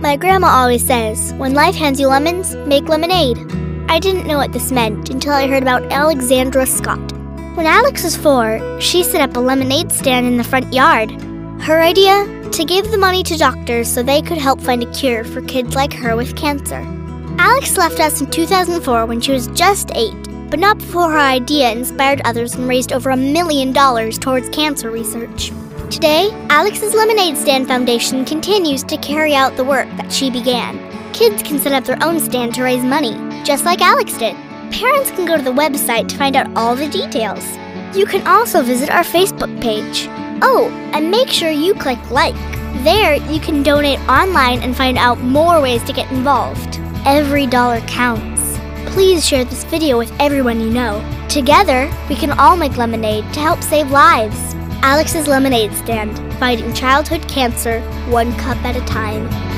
My grandma always says, when life hands you lemons, make lemonade. I didn't know what this meant until I heard about Alexandra Scott. When Alex was 4, she set up a lemonade stand in the front yard. Her idea? To give the money to doctors so they could help find a cure for kids like her with cancer. Alex left us in 2004 when she was just 8, but not before her idea inspired others and raised over $1 million towards cancer research. Today, Alex's Lemonade Stand Foundation continues to carry out the work that she began. Kids can set up their own stand to raise money, just like Alex did. Parents can go to the website to find out all the details. You can also visit our Facebook page. Oh, and make sure you click like. There, you can donate online and find out more ways to get involved. Every dollar counts. Please share this video with everyone you know. Together, we can all make lemonade to help save lives. Alex's Lemonade Stand, fighting childhood cancer, one cup at a time.